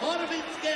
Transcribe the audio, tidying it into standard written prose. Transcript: Horvitz